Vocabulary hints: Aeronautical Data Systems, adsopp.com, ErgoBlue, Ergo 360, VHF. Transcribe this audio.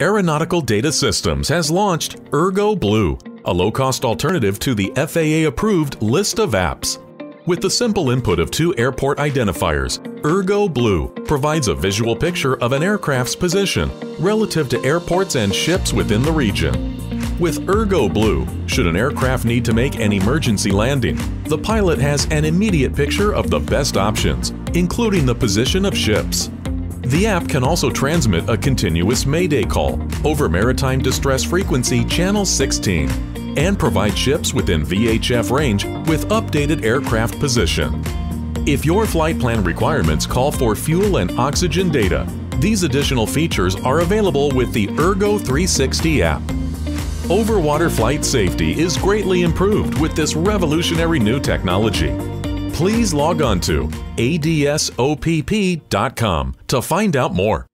Aeronautical Data Systems has launched ErgoBlue, a low-cost alternative to the FAA-approved list of apps. With the simple input of two airport identifiers, ErgoBlue provides a visual picture of an aircraft's position relative to airports and ships within the region. With ErgoBlue, should an aircraft need to make an emergency landing, the pilot has an immediate picture of the best options, including the position of ships. The app can also transmit a continuous Mayday call over maritime distress frequency channel 16. And provide ships within VHF range with updated aircraft position. If your flight plan requirements call for fuel and oxygen data, these additional features are available with the Ergo 360 app. Overwater flight safety is greatly improved with this revolutionary new technology. Please log on to adsopp.com to find out more.